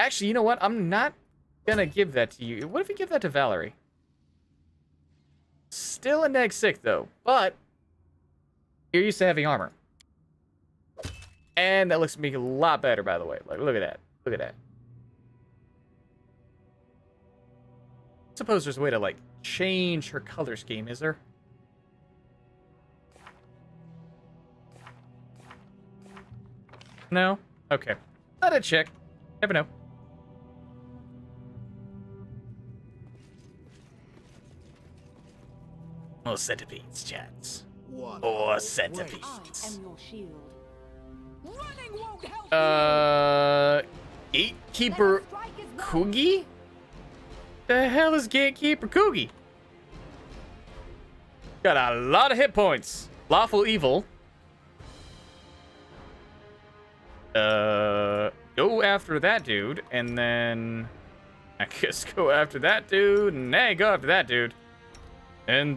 Actually, you know what? I'm not gonna give that to you. What if we give that to Valerie? Still a -6, though, but you're used to heavy armor. And that looks to me a lot better, by the way. Like, look at that. Look at that. I suppose there's a way to, like, change her color scheme, is there? No? Okay. Let it check. Never know. More centipedes, chance. More centipedes. I am your shield. Running won't help. Gatekeeper Koogie? The hell is Gatekeeper Koogie? Got a lot of hit points. Lawful evil. Go after that dude, and then I guess go after that dude, and hey, go after that dude. And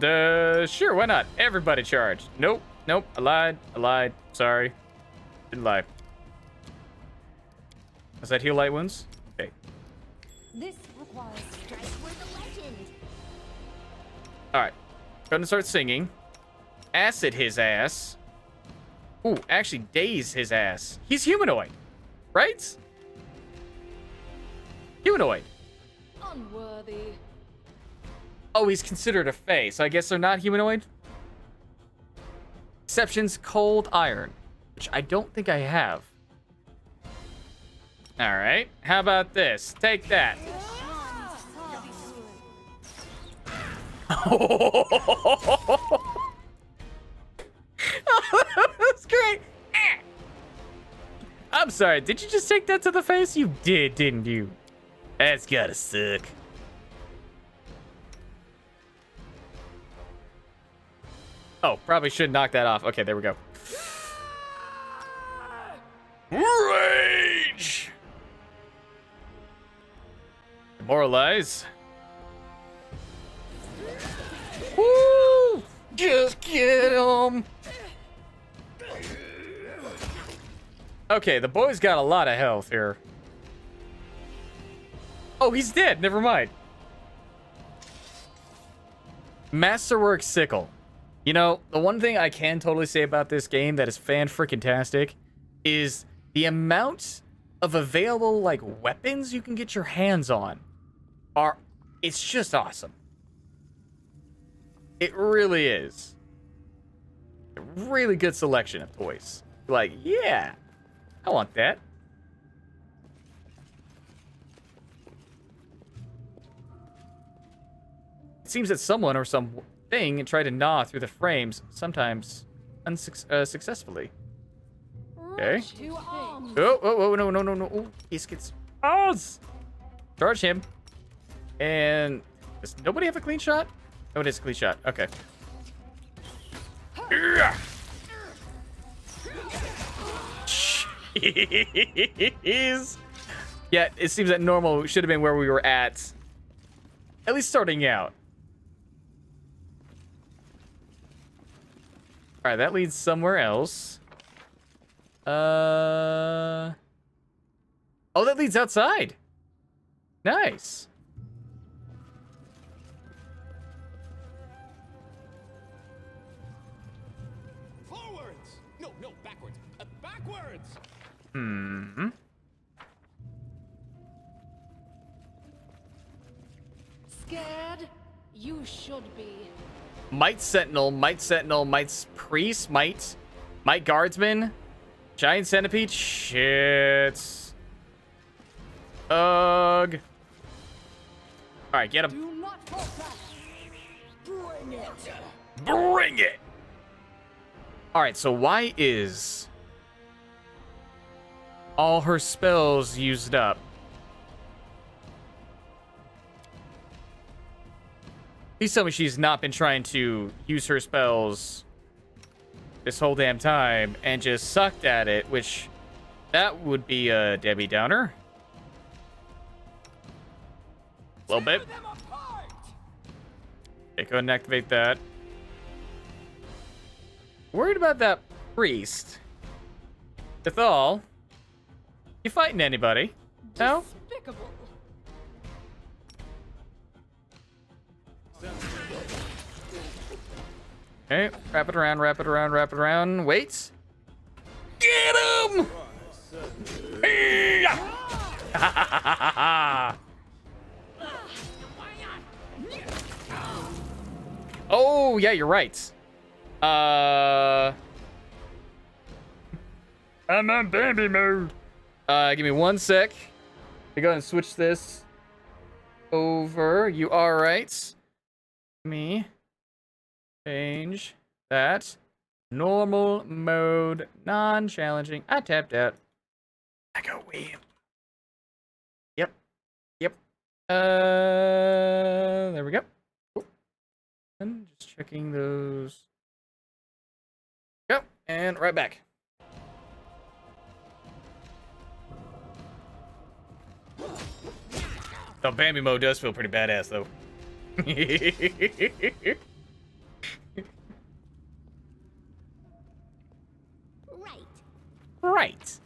sure, why not? Everybody charged. Nope, nope, I lied, I lied. Sorry. Didn't lie. Does that heal light wounds? Okay. This requires strike with a legend. Alright. Go ahead and start singing. Acid his ass. Ooh, actually daze his ass. He's humanoid. Right? Humanoid. Unworthy. Oh, he's considered a fae, so I guess they're not humanoid. Exceptions, cold iron, which I don't think I have. All right, how about this? Take that. Oh, that's great. I'm sorry, did you just take that to the face? You did, didn't you? That's gotta suck. Oh, probably should knock that off. Okay, there we go. Rage! Demoralize. Woo! Just get him! Okay, the boy's got a lot of health here. Oh, he's dead. Never mind. Masterwork Sickle. You know, the one thing I can totally say about this game that is fan-freaking-tastic is the amount of available, like, weapons you can get your hands on are... It's just awesome. It really is. A really good selection of toys. Like, yeah. I want that. It seems that someone or something tried to gnaw through the frames, sometimes unsuccessfully. Okay. Oh, no, no, no, no. Oh, he gets... Oh! Charge him. And does nobody have a clean shot? Oh, it is a clean shot. Okay. Urgh! Yeah, it seems that normal should have been where we were at least starting out. All right, that leads somewhere else. Oh, that leads outside. Nice. Forwards. No, no, backwards. Backwards. Mm-hmm. Scared? You should be. Might Sentinel, Might Sentinel, Might Priest, Might Guardsman, Giant Centipede. Shit. Ugh. Alright, get him. Do not hold back. Bring it. Bring it. Alright, so why is all her spells used up? Please tell me she's not been trying to use her spells this whole damn time and just sucked at it, which that would be a Debbie Downer. A little bit. Okay, go ahead and activate that. Worried about that priest. Jethal. You fighting anybody? No? impeccable. Okay, wrap it around, wrap it around, wrap it around. Wait. Get him! Oh, yeah, you're right. I'm on baby mode. Give me one sec. I go ahead and switch this over. You are right. Me. Change that. Normal mode. Non-challenging. I tapped out. I go weird. Yep. Yep. There we go. Cool. And just checking those. Go. And right back. The Bambi mode does feel pretty badass, though. Right.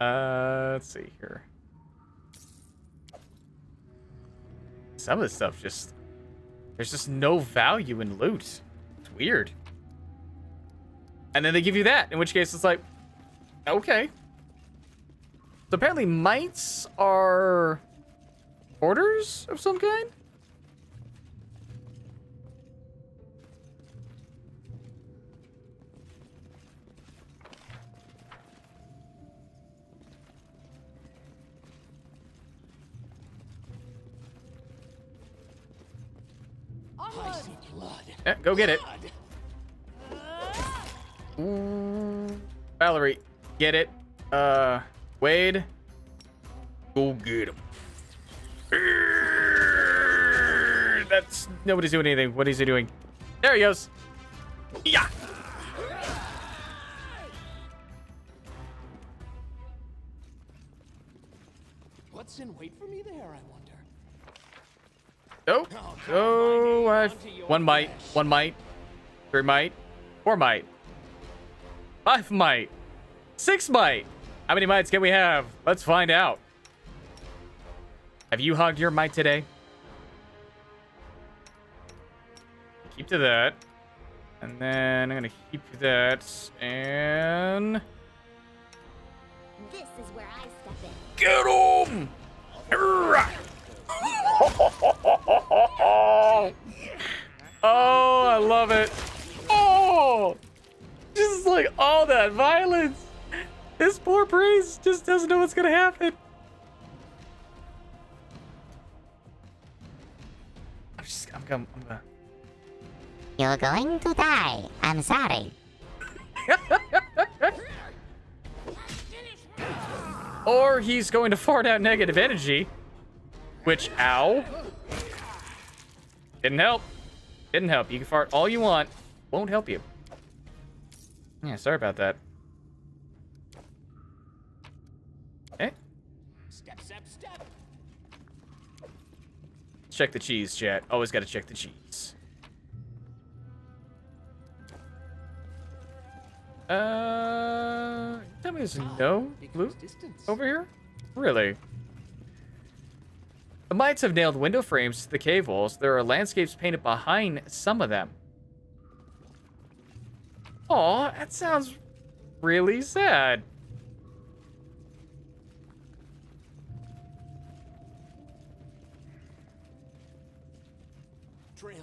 Let's see here. Some of this stuff just... There's just no value in loot. It's weird. And then they give you that, in which case it's like... Okay. So apparently mites are... Orders of some kind? I see blood. Yeah, go get it. Ooh, Valerie, get it. Wade, go get him. That's nobody's doing anything. What is he doing? There he goes. Yeah. What's in wait for me there? I wonder. Nope. Oh, one might, 3 might, 4 might, 5 might, 6 might. How many mites can we have? Let's find out. Have you hogged your mite today? Keep to that. And then I'm gonna keep that and... This is where I step in. Get him! Oh, I love it. Oh! Just like all that violence. This poor priest just doesn't know what's gonna happen. I'm gonna... You're going to die. I'm sorry. Or he's going to fart out negative energy. Which, ow. Didn't help. Didn't help. You can fart all you want. Won't help you. Yeah, sorry about that. Okay. Step, step, step. Check the cheese, chat. Always gotta check the cheese. Tell me there's no loot over here? Really? The mites have nailed window frames to the cave walls. There are landscapes painted behind some of them. Aw, that sounds really sad.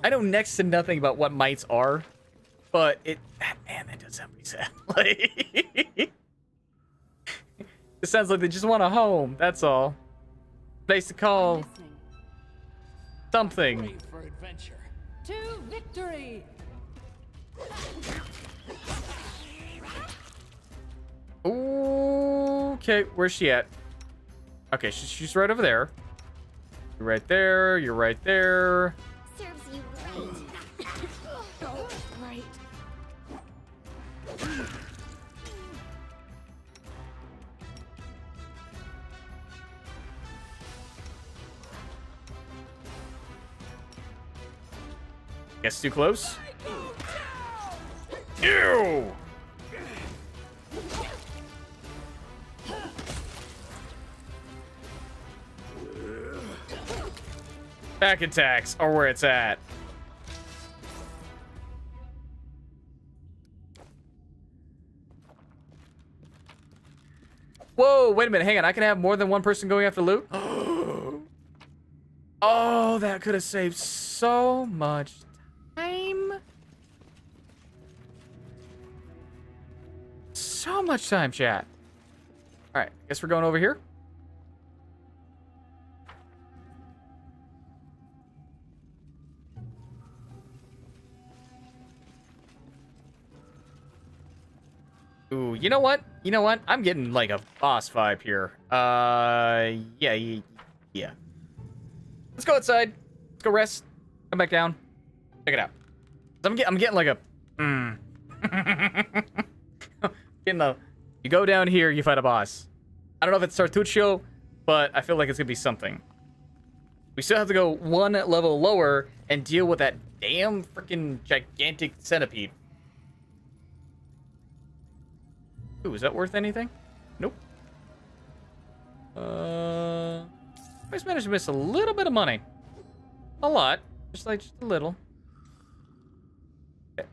I know next to nothing about what mites are, but it... Man, that does sound pretty sad. Like, it sounds like they just want a home, that's all. Place to call something for adventure to victory. Okay, where's she at? Okay, she's right over there. You're right there. You're right there. Serves you right. Right. Guess too close. Ew! Back attacks are where it's at. Whoa, wait a minute, hang on. I can have more than one person going after loot? Oh, that could have saved so much time. So much time, chat. All right, I guess we're going over here. Ooh, you know what? You know what? I'm getting like a boss vibe here. Yeah. Let's go outside. Let's go rest. Come back down. Check it out. I'm getting like a. You go down here, you fight a boss. I don't know if it's Sartucho, but I feel like it's gonna be something. We still have to go one level lower and deal with that damn freaking gigantic centipede. Ooh, is that worth anything? Nope. I just managed to miss a little bit of money. A lot. Just a little. Okay.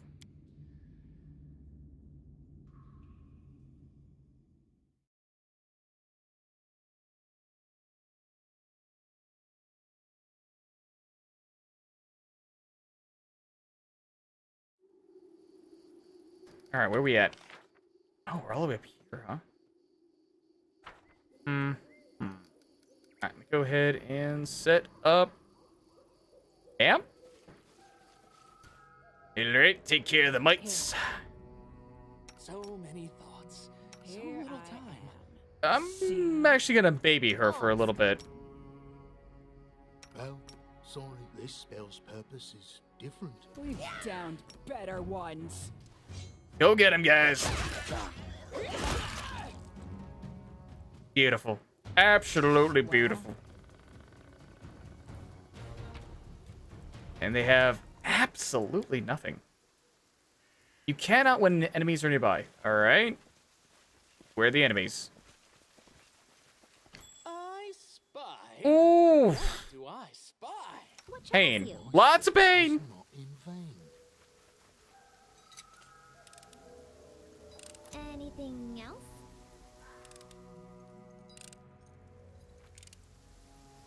All right, where are we at? Oh, we're all the way up here, huh? All right, let me go ahead and set up. Damn. All right, take care of the mites. So many thoughts, so little time. I'm actually gonna baby her for a little bit. Well, sorry, this spell's purpose is different. We've downed better ones. Go get him, guys. Beautiful. Absolutely beautiful. And they have absolutely nothing. You cannot when enemies are nearby. All right. Where are the enemies? I spy. Ooh. Do I spy? Pain. Lots of pain. Anything else?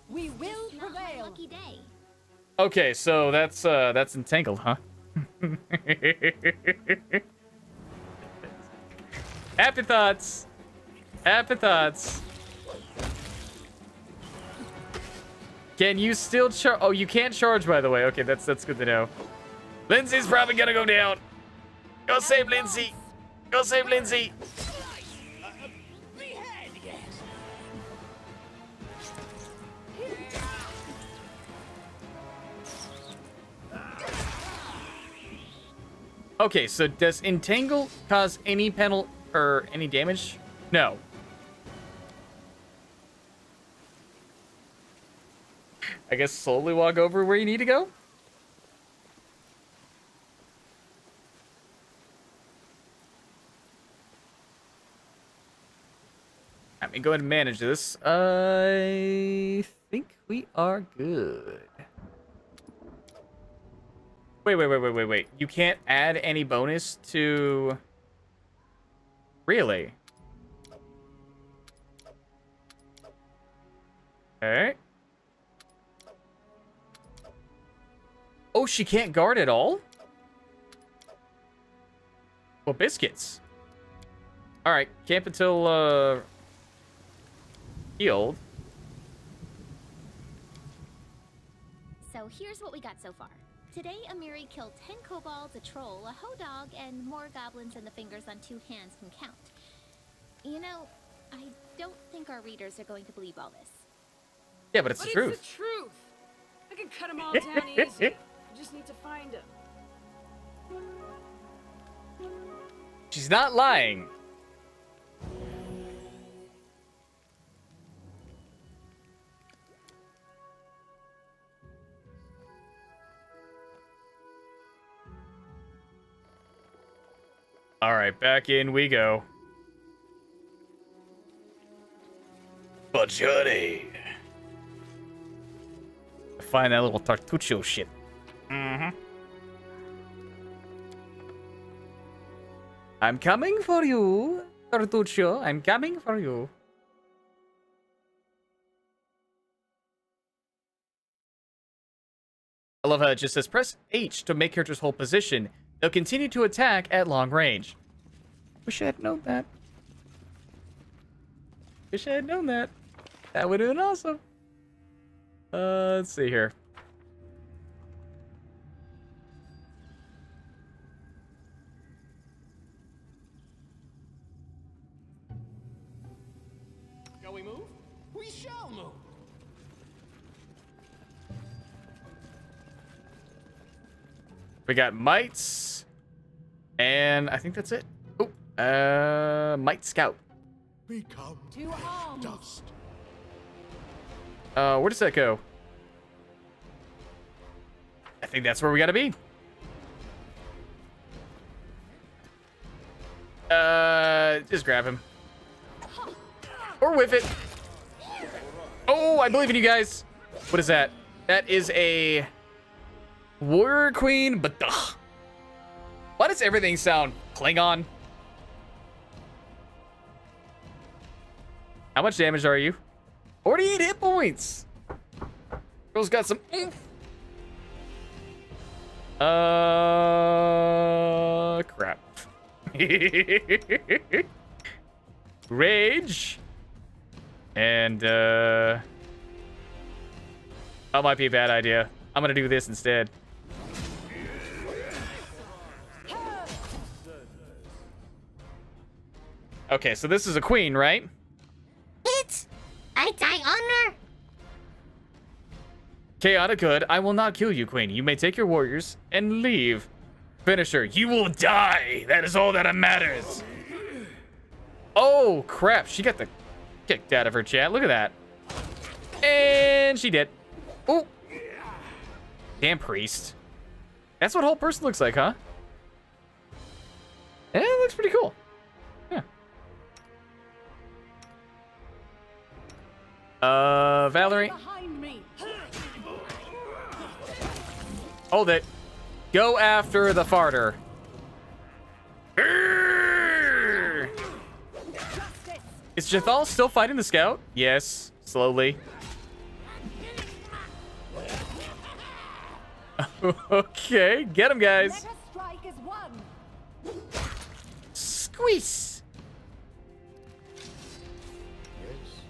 We will prevail. Lucky day. Okay, so that's entangled, huh? Happy thoughts. Happy thoughts. Can you still charge? Oh, you can't charge, by the way. Okay, that's good to know. Linzi's probably gonna go down. Go save Linzi. Go save Linzi. Okay, so does entangle cause any penalty or any damage? No. I guess slowly walk over where you need to go. Let me go ahead and manage this. I think we are good. Wait. You can't add any bonus to... Really? Alright. Oh, she can't guard at all? Well, biscuits. Alright, camp until... Healed. So here's what we got so far. Today, Amiri killed 10 kobolds, a troll, a ho dog, and more goblins than the fingers on 2 hands can count. You know, I don't think our readers are going to believe all this. Yeah, but it's the truth. It's the truth. I can cut them all down easy. I just need to find them. She's not lying. All right, back in we go. But honey. find that little Tartuccio shit. Mm-hmm. I'm coming for you, Tartuccio. I'm coming for you. I love how it just says, press H to make characters hold position. They'll continue to attack at long range. Wish I had known that. Wish I had known that. That would have been awesome. Let's see here. Shall we move? We shall move. We got mites, and I think that's it. Oh, mite scout. We come to dust. Where does that go? I think that's where we gotta be. Just grab him. Or whiff it. Oh, I believe in you guys. What is that? That is a warrior queen, but duh. Why does everything sound Klingon? How much damage are you? 48 hit points. Girl's got some oomph. Crap. Rage. And, that might be a bad idea. I'm gonna do this instead. Okay, so this is a queen, right? I die honor. Chaotic good. I will not kill you, queen. You may take your warriors and leave. Finisher, you will die. That is all that matters. Oh, crap. She got the kicked out of her, chat. Look at that. And she did. Oh. Damn priest. That's what whole person looks like, huh? Yeah, it looks pretty cool. Valerie. Hold it. Go after the farter. Is Jethal still fighting the scout? Yes, slowly. Okay, get him, guys. Squeeze.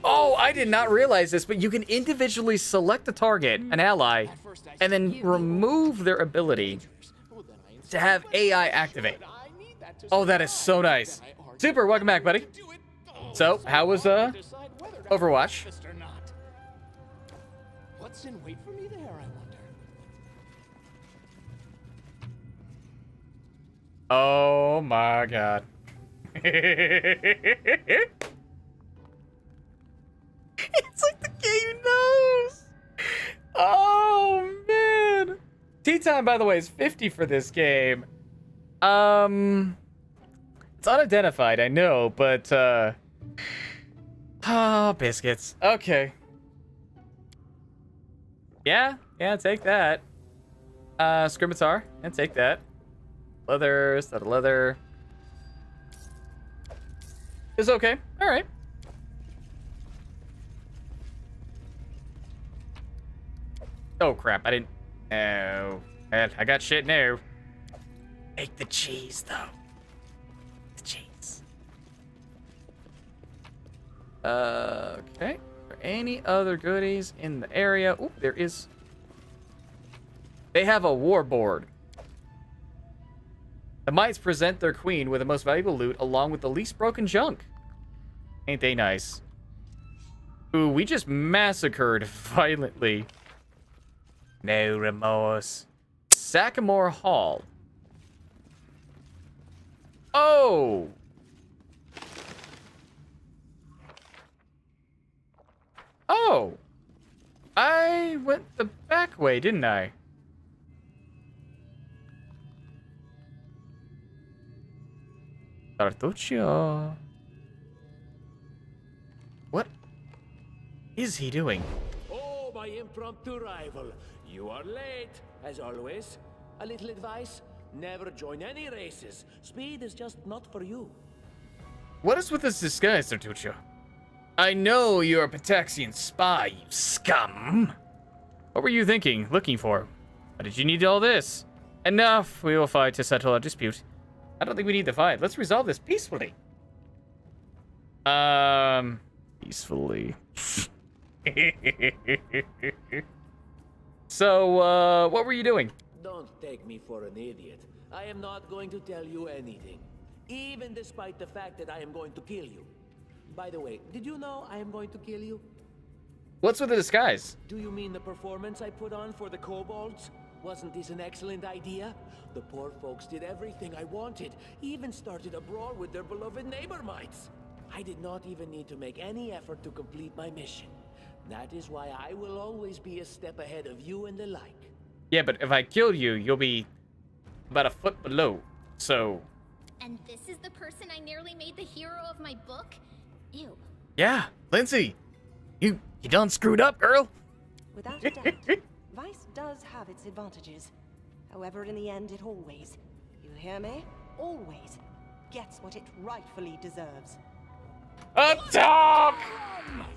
Oh, I did not realize this, but you can individually select a target, an ally, and then remove their ability to have AI activate. Oh, that is so nice. Super, welcome back, buddy. So, how was Overwatch? What's in wait for me there, I wonder? Oh my god. It's like the game knows. Oh man. Tea time, by the way, is 50 for this game. It's unidentified, I know, but oh, biscuits. Okay. Yeah, take that. Scimitar, and take that. Leather, instead of leather. It's okay. All right. Oh crap, I didn't. Oh, I got shit now. Make the cheese, though. The cheese. Okay. Are there any other goodies in the area? Oh, there is. They have a war board. The mites present their queen with the most valuable loot along with the least broken junk. Ain't they nice? Ooh, we just massacred violently. No remorse. Sagamore Hall. Oh! Oh! I went the back way, didn't I? Tartuccio. What is he doing? my impromptu rival. You are late, as always. A little advice? Never join any races. Speed is just not for you. What is with this disguise, Sartucho? I know you're a Pataxian spy, you scum. What were you thinking, looking for? Why did you need all this? Enough. We will fight to settle our dispute. I don't think we need to fight. Let's resolve this peacefully. Peacefully. So, what were you doing? Don't take me for an idiot. I am not going to tell you anything. Even despite the fact that I am going to kill you. By the way, did you know I am going to kill you? What's with the disguise? Do you mean the performance I put on for the kobolds? Wasn't this an excellent idea? The poor folks did everything I wanted, even started a brawl with their beloved neighbor mites. I did not even need to make any effort to complete my mission. That is why I will always be a step ahead of you and the like. Yeah, but if I kill you, you'll be about a foot below, so... And this is the person I nearly made the hero of my book? Ew. Yeah, Linzi! You done screwed up, girl. Without a doubt, vice does have its advantages. However, in the end, it always, you hear me? Always gets what it rightfully deserves. Up top!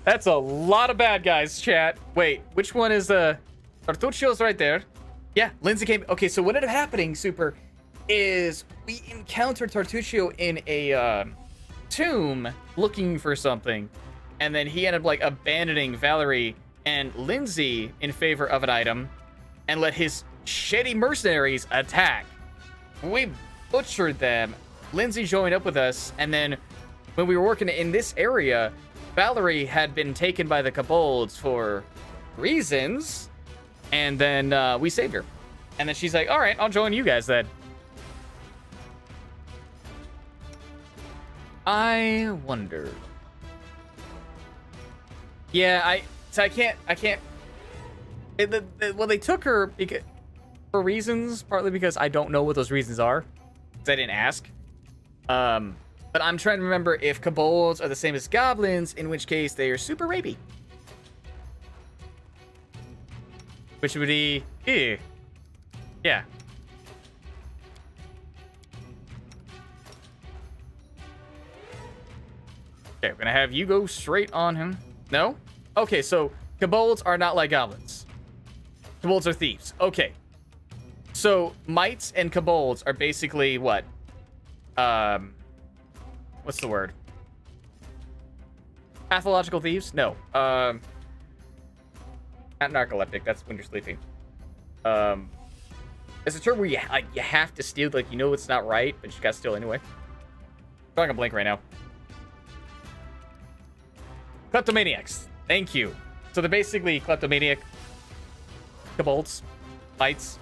That's a lot of bad guys, chat. Wait, which one is Tartuccio's right there. Yeah, Linzi came. Okay, so what ended up happening, Super, is we encountered Tartuccio in a tomb looking for something. And then he ended up, like, abandoning Valerie and Linzi in favor of an item and let his shitty mercenaries attack. We butchered them. Linzi joined up with us. And then when we were working in this area, Valerie had been taken by the kobolds for reasons. And then we saved her. And then she's like, all right, I'll join you guys then. I wonder... Yeah, well, they took her because, for reasons, partly because I don't know what those reasons are, because I didn't ask. But I'm trying to remember if kobolds are the same as goblins, in which case they are super rapey. Which would be, ew. Yeah. Okay, we're gonna have you go straight on him. No? Okay, so kobolds are not like goblins. Kobolds are thieves. Okay. So mites and kobolds are basically what? What's the word? Pathological thieves? No. Not narcoleptic. That's when you're sleeping. It's a term where you have to steal. Like, you know it's not right, but you gotta steal anyway. I'm drawing a blank right now. Kleptomaniacs. Thank you. So they're basically kleptomaniac kobolds, mites.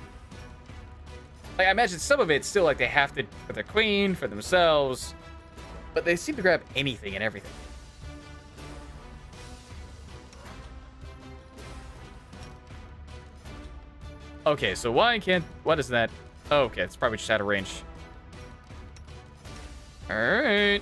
Like, I imagine some of it's still like they have to for their queen, for themselves, but they seem to grab anything and everything. Okay, so why can't... What is that? Oh, okay, it's probably just out of range. All right.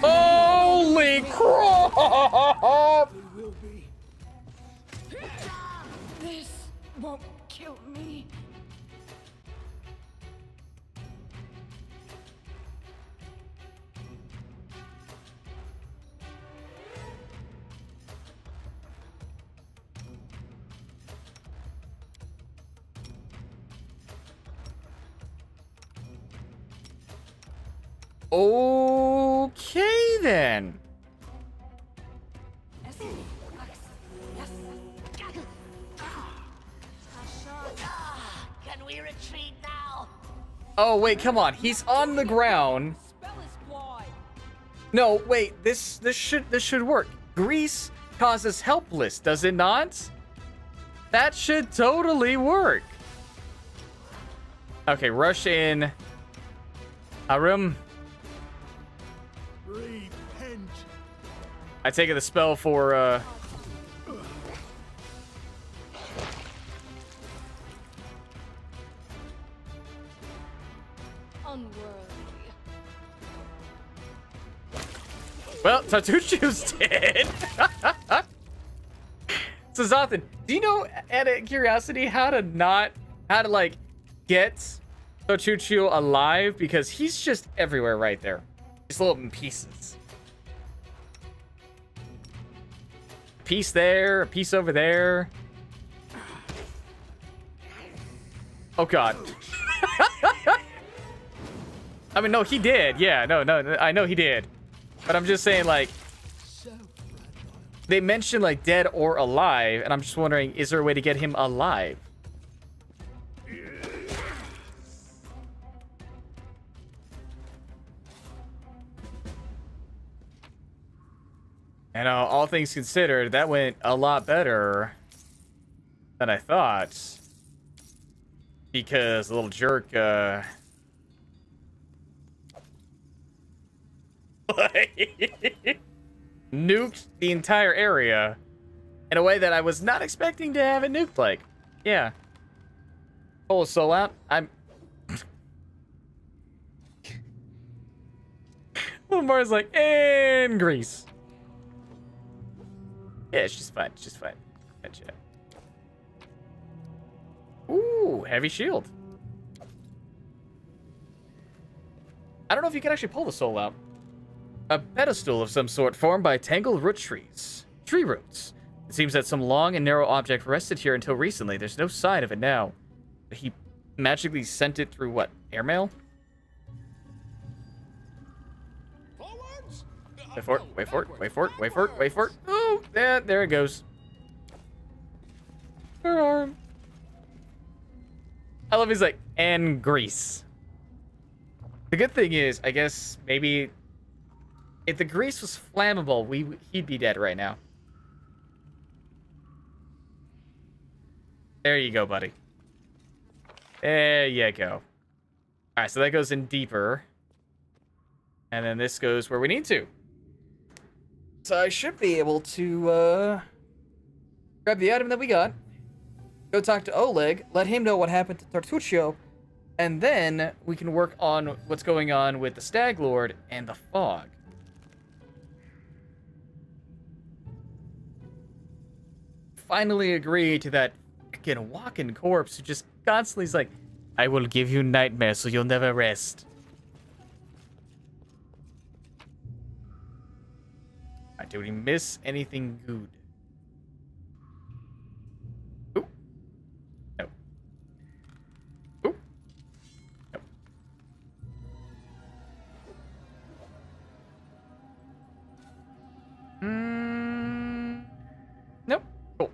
Holy crap! This won't kill me. Okay, then. Can we retreat now? Oh, wait, come on. He's on the ground. No, wait. This should work. Grease causes helpless, does it not? That should totally work. Okay, rush in. Arum. I take it the spell for, Well, Tartuccio's dead. So Zathan, do you know, out of curiosity, how to like get Tartuccio alive? Because he's just everywhere right there. Just little pieces. Piece there, a piece over there. Oh God. I mean, no, he did. Yeah, no, I know he did. But I'm just saying, like, they mentioned like dead or alive, and I'm just wondering, is there a way to get him alive? And all things considered, that went a lot better than I thought, because the little jerk, nuked the entire area in a way that I was not expecting to have it nuked. Like, yeah. Oh, so out. I'm. Lamar's like, and Greece. Yeah, it's just fine. It's just fine. Gotcha. Ooh, heavy shield. I don't know if you can actually pull the soul out. A pedestal of some sort formed by tangled root trees. Tree roots. It seems that some long and narrow object rested here until recently. There's no sign of it now. But he magically sent it through what? Airmail? Wait for it, wait for it, wait for it, wait for it, wait for it. Oh, yeah, there it goes. Her arm. I love he's like, and grease. The good thing is, I guess, maybe if the grease was flammable, he'd be dead right now. There you go, buddy. There you go. All right, so that goes in deeper. And then this goes where we need to. So I should be able to grab the item that we got, go talk to Oleg, let him know what happened to Tartuccio, and then we can work on what's going on with the Stag Lord and the fog. Finally agree to that fucking walking corpse who just constantly is like, I will give you nightmares so you'll never rest. Did we miss anything good? Oop. No. Oop. No. Mm. Nope. Cool.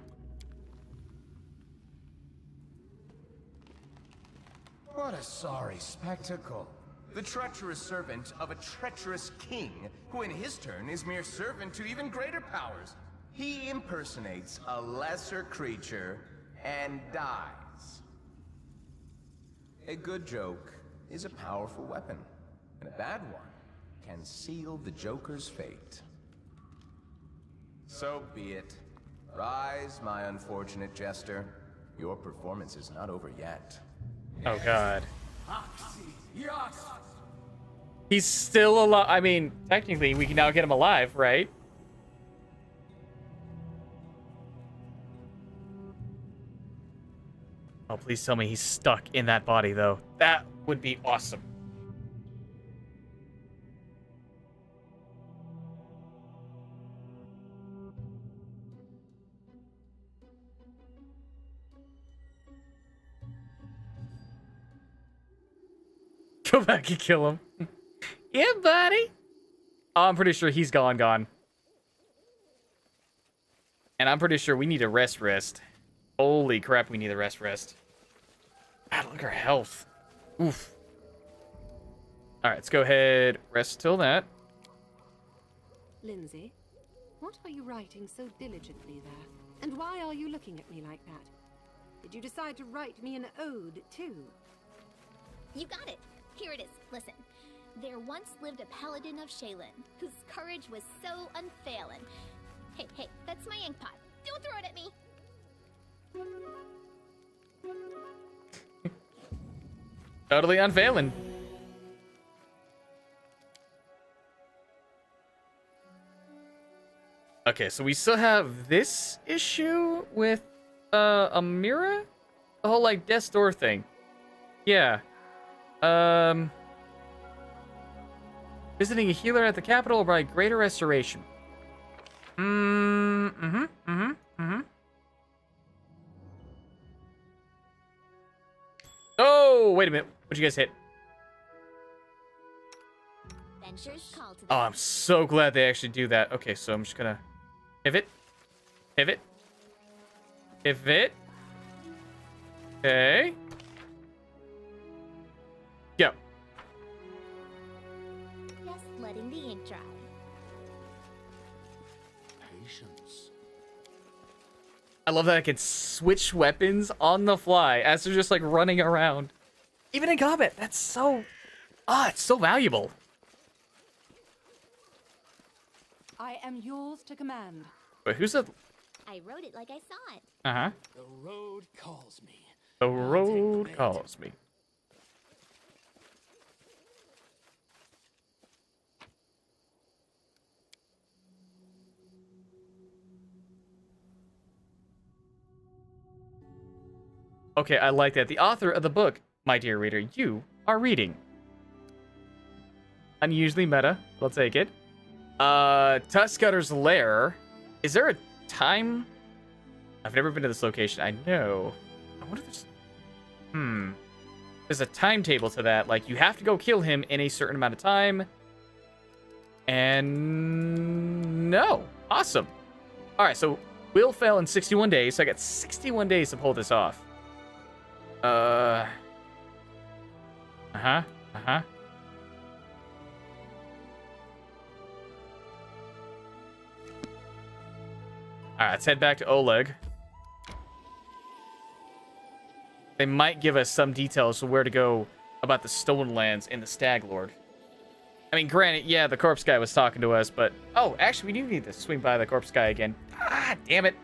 What a sorry spectacle. The treacherous servant of a treacherous king, who in his turn is mere servant to even greater powers. He impersonates a lesser creature and dies. A good joke is a powerful weapon, and a bad one can seal the Joker's fate. So be it. Rise, my unfortunate jester. Your performance is not over yet. Oh, God. He's still alive. I mean, technically, we can now get him alive, right? Oh, please tell me he's stuck in that body, though. That would be awesome. Go back and kill him. Yeah, buddy. Oh, I'm pretty sure he's gone. And I'm pretty sure we need a rest. Holy crap, we need a rest. God, look at our health. Oof. All right, let's go ahead. Rest till that. Linzi, what are you writing so diligently there? And why are you looking at me like that? Did you decide to write me an ode, too? You got it. Here it is. Listen. There once lived a paladin of Shaylin, whose courage was so unfailing. Hey, that's my ink pot. Don't throw it at me. Totally unfailing. Okay, so we still have this issue with Amira? The whole, like, death door thing. Yeah. Visiting a healer at the capital by greater restoration. Oh, wait a minute. What'd you guys hit? Oh, I'm so glad they actually do that. Okay, so I'm just gonna pivot. Pivot. Pivot. Okay. Go. Just letting the ink dry. Patience. I love that I can switch weapons on the fly as they're just like running around. Even in combat, that's so... Ah, it's so valuable. I am yours to command. Wait, who's that? I wrote it like I saw it. Uh-huh. The road calls me. The road calls me. Okay, I like that. The author of the book, my dear reader, you are reading. Unusually meta. We'll take it. Tuskgutter's lair. Is there a time? I've never been to this location. I know. I wonder if there's... Hmm. There's a timetable to that. Like, you have to go kill him in a certain amount of time. And... No. Awesome. Alright, so we'll fail in 61 days. So I got 61 days to pull this off. Alright, let's head back to Oleg. They might give us some details of where to go about the Stone Lands and the Stag Lord. I mean, granted, yeah, the corpse guy was talking to us, but... Oh, actually, we do need to swing by the corpse guy again. Ah, damn it.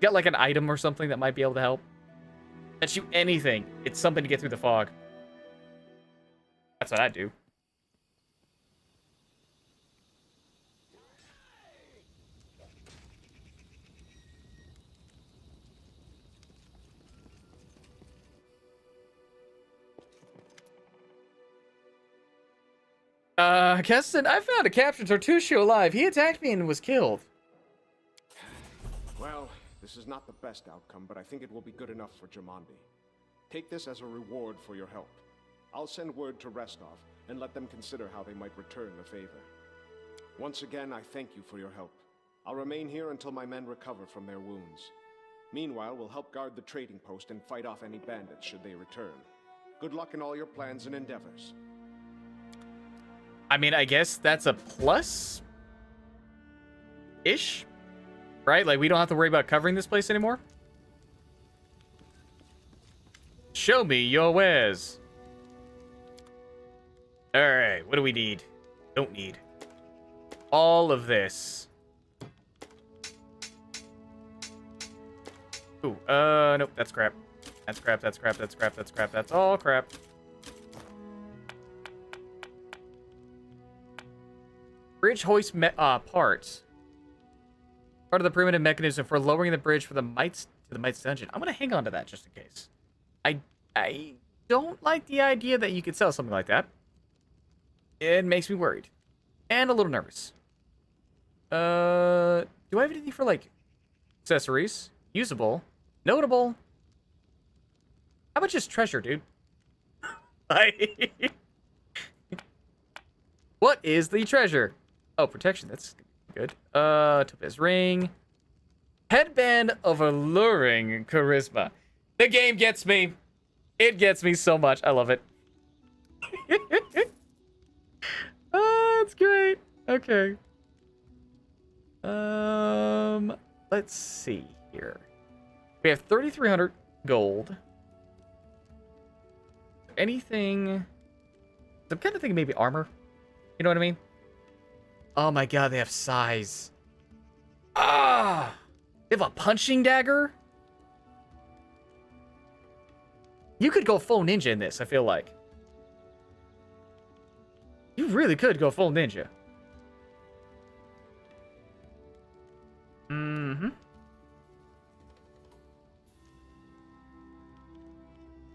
Got, like, an item or something that might be able to help. That's you anything. It's something to get through the fog. That's what I do. Keston, I found a captured Tartuccio alive. He attacked me and was killed. Well, this is not the best outcome, but I think it will be good enough for Jamandi. Take this as a reward for your help. I'll send word to Restov and let them consider how they might return the favor. Once again, I thank you for your help. I'll remain here until my men recover from their wounds. Meanwhile, we'll help guard the trading post and fight off any bandits should they return. Good luck in all your plans and endeavors. I mean, I guess that's a plus-ish, right? Like, we don't have to worry about covering this place anymore. Show me your wares. All right, what do we need? Don't need. All of this. Ooh, nope, that's crap. That's crap, that's crap, that's crap, that's crap, that's all crap. Bridge hoist parts. Part of the primitive mechanism for lowering the bridge from the mites to the mites dungeon. I'm gonna hang on to that just in case. I don't like the idea that you could sell something like that. It makes me worried. And a little nervous. Do I have anything for like accessories? Usable. Notable. How about just treasure, dude? What is the treasure? Oh, protection. That's good. Topaz ring. Headband of alluring charisma. The game gets me. It gets me so much. I love it. Oh, it's great. Okay. Let's see here. We have 3,300 gold. Anything? I'm kind of thinking maybe armor. You know what I mean? Oh my god, they have size. Ah! They have a punching dagger? You could go full ninja in this, I feel like. You really could go full ninja.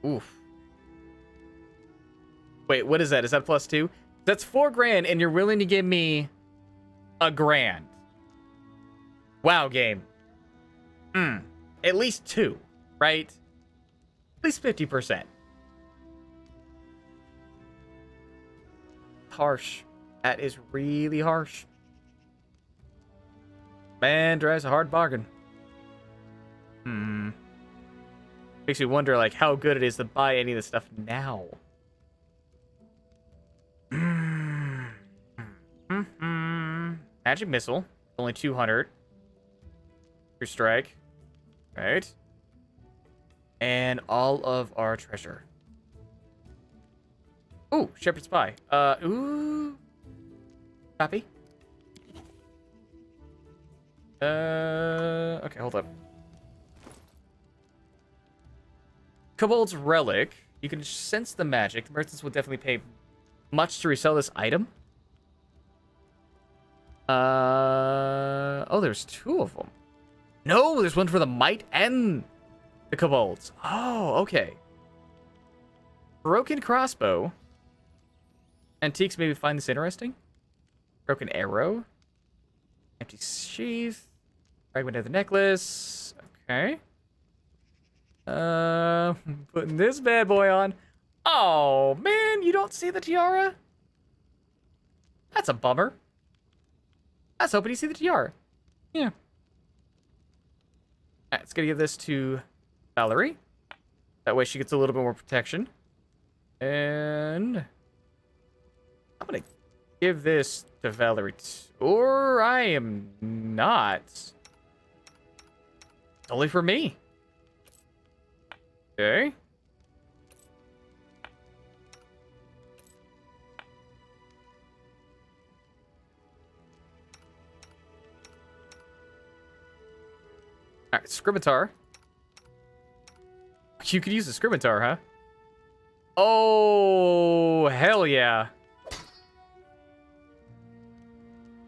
Oof. Wait, what is that? Is that plus 2? That's 4 grand, and you're willing to give me $1 grand. Wow, game. At least 2, right? At least 50%. Harsh. That is really harsh. Man drives a hard bargain. Makes me wonder, like, how good it is to buy any of this stuff now. Magic missile. Only 200. Your strike. Right. And all of our treasure. Ooh, shepherd's pie. Ooh. Copy. Okay, hold up. Kobold's relic. You can sense the magic. The merchants will definitely pay much to resell this item. Oh, there's 2 of them. No, there's one for the mite and the kobolds. Oh, okay. Broken crossbow. Antiques maybe find this interesting. Broken arrow. Empty sheath. Fragment of the necklace. Okay. Putting this bad boy on. Oh, man, you don't see the tiara? That's a bummer. I was hoping you see the tiara. Yeah. All right, let's give this to Valerie. That way she gets a little bit more protection. And I'm going to give this to Valerie. Or I am not. It's only for me. Okay. All right, Scimitar. You could use the Scimitar, huh? Oh, hell yeah.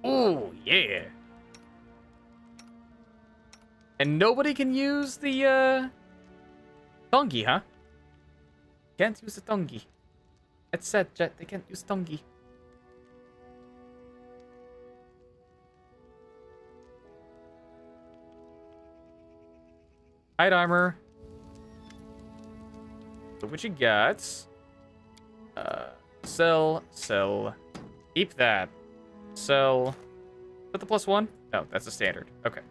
Oh, yeah. And nobody can use the, Tongi, huh? Can't use the Tongi. That's sad, Jet. They can't use Tongi. Hide armor. So what you got? Sell, sell. Keep that. Sell. Is that the plus 1? No, that's the standard. Okay.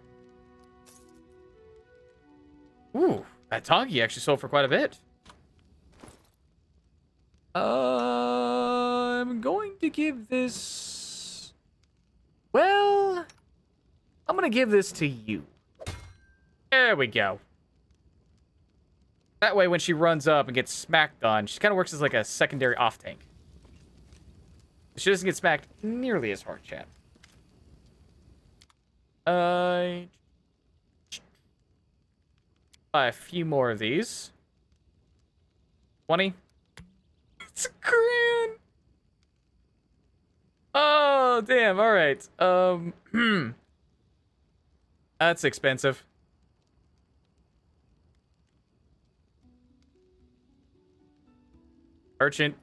Ooh. That Tongi actually sold for quite a bit. I'm going to give this... Well, I'm going to give this to you. There we go. That way, when she runs up and gets smacked on, she kind of works as like a secondary off-tank. She doesn't get smacked nearly as hard, chat. Buy a few more of these. 20. It's $1 grand. Oh, damn. All right. That's expensive. Merchant.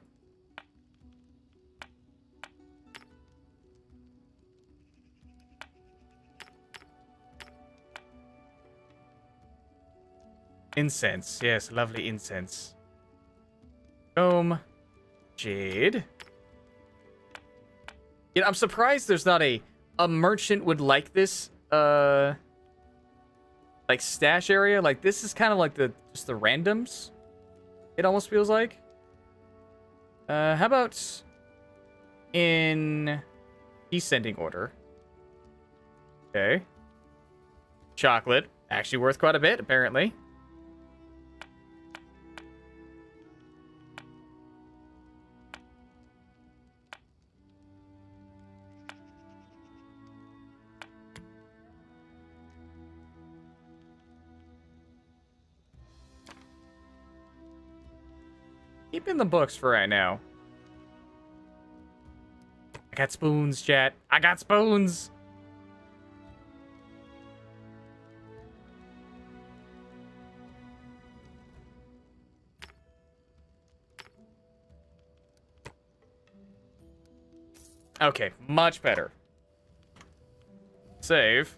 Incense, yes, lovely incense. Comb, jade. You know, I'm surprised there's not a merchant would like this, like stash area. Like this is kind of like just the randoms. It almost feels like. How about in descending order? Okay. Chocolate, actually worth quite a bit apparently. Keep in the books for right now. I got spoons, chat. I got spoons. Okay, much better. Save.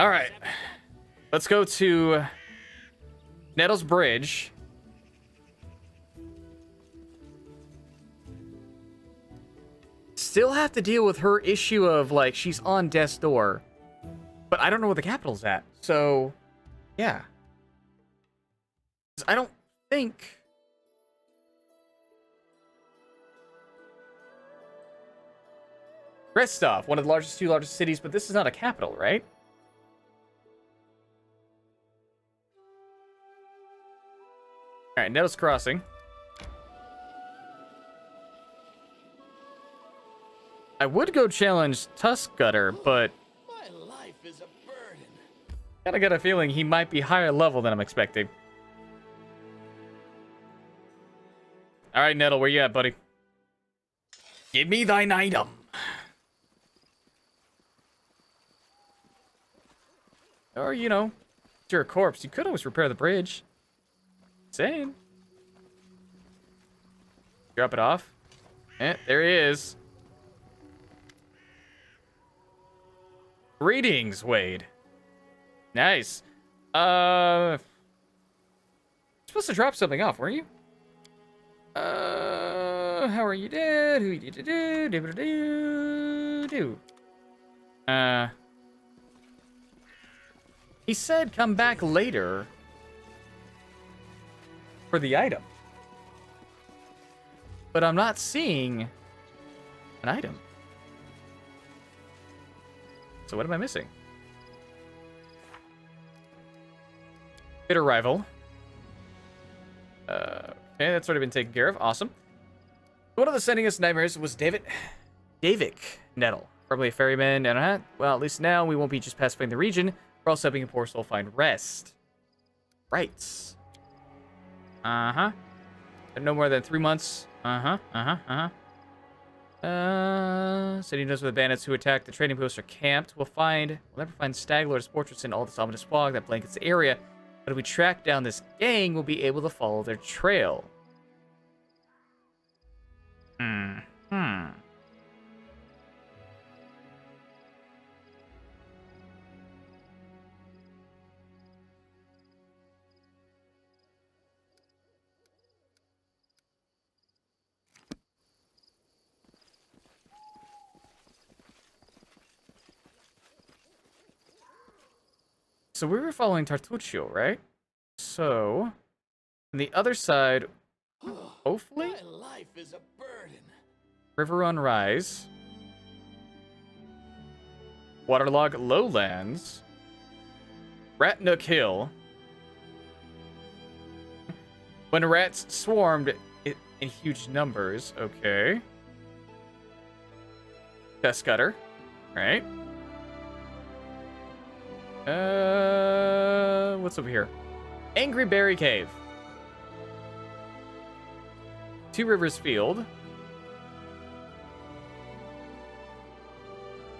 Alright. Let's go to Nettle's Bridge. Still have to deal with her issue of, like, she's on death's door. But I don't know where the capital's at, so... yeah. I don't think... Restov, one of the two largest cities, but this is not a capital, right? All right, Nettle's Crossing. I would go challenge Tuskgutter, but my life is a burden. Kind of got a feeling he might be higher level than I'm expecting. All right, Nettle, where you at, buddy? Give me thine item. Or, you know, if you're a corpse, you could always repair the bridge. Same. Drop it off. Eh, there he is. Greetings, Wade. Nice. You're supposed to drop something off, weren't you? How are you dead? Who you did do? He said come back later for the item. But I'm not seeing an item. So what am I missing? Bitter Rival. Okay, that's already been taken care of. Awesome. One of the sendingest nightmares was Davik Nettle. Probably a ferryman and a hat. Well, at least now we won't be just pacifying the region. We're also helping a poor soul find rest. Rights. Uh-huh. No more than 3 months. City knows where the bandits who attacked the trading post are camped. We'll never find Stag Lord's fortress in all this ominous fog that blankets the area. But if we track down this gang, we'll be able to follow their trail. So we were following Tartuccio, right? So, on the other side, hopefully, my life is a burden. River on Rise, Waterlog Lowlands, Ratnook Hill. When rats swarmed in huge numbers, okay. Tuskgutter, right? What's over here? Angry Berry Cave. Two Rivers Field.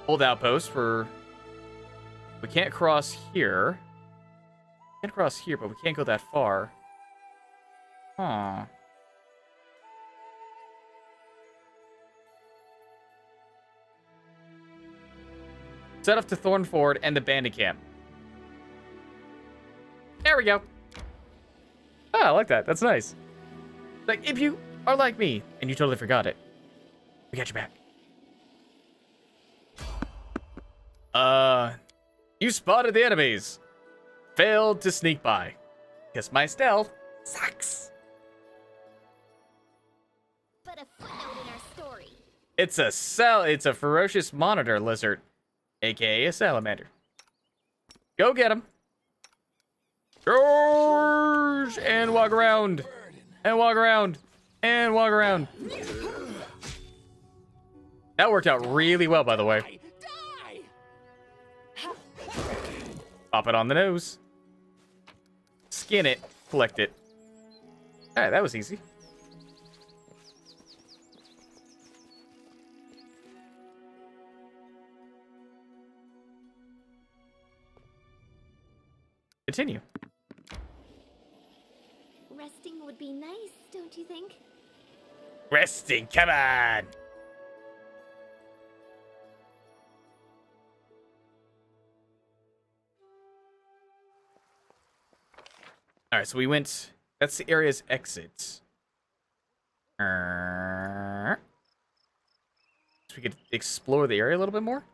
Old Outpost for... we can't cross here. We can't cross here, but we can't go that far. Huh. Set off to Thornford and the bandit camp. There we go. Oh, I like that. That's nice. Like, if you are like me and you totally forgot it, we got your back. You spotted the enemies. Failed to sneak by. Because my stealth sucks. But a footnote in our story. It's a ferocious monitor lizard, aka a salamander. Go get him. Charge! And walk around. And walk around. And walk around. That worked out really well, by the way. Pop it on the nose. Skin it. Collect it. Alright, that was easy. Continue. Resting would be nice, don't you think? Resting, come on! All right, so we went. That's the area's exit. So we could explore the area a little bit more.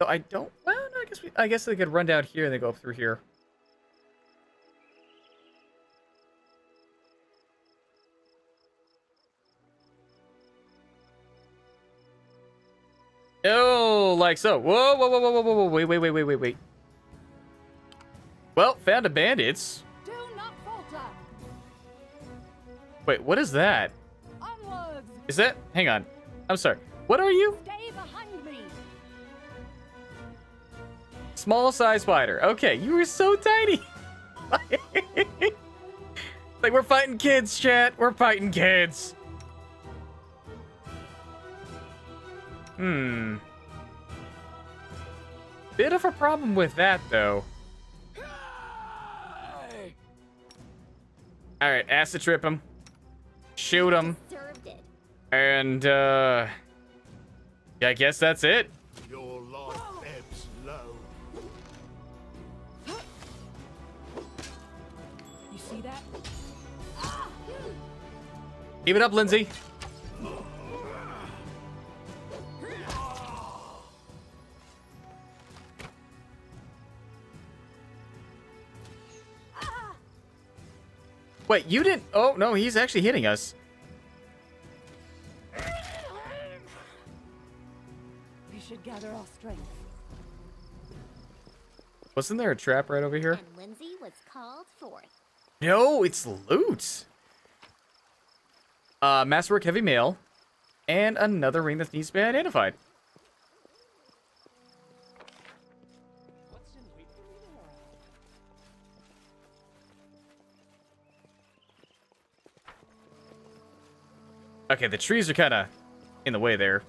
So I don't. Well, no, I guess they could run down here and then go up through here. Oh, like so. Whoa, whoa, whoa, whoa, whoa, whoa, wait. Well, found a bandits. Do not falter. Wait, what is that? Onwards. Is that? Hang on. I'm sorry. What are you? Stay behind me. Small size spider. Okay, you were so tiny. Like, we're fighting kids, chat. We're fighting kids. Hmm. Bit of a problem with that, though. Alright, acid trip him. Shoot him. And, I guess that's it. Your life ebbs low. You see that? Keep it up, Linzi. Wait, you didn't... Oh, no, he's actually hitting us. We should gather our strength. Wasn't there a trap right over here? And Linzi was called forth. No, it's loot. Masterwork heavy mail. And another ring that needs to be identified. Okay, the trees are kind of in the way there.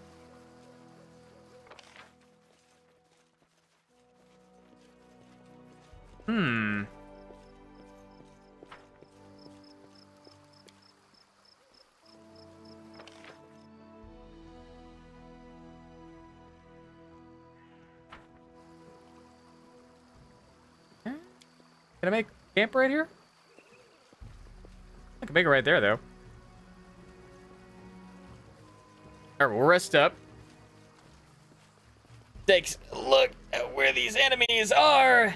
Hmm. Can I make camp right here? I can make it right there, though. All right, we'll rest up. Take a look at where these enemies are.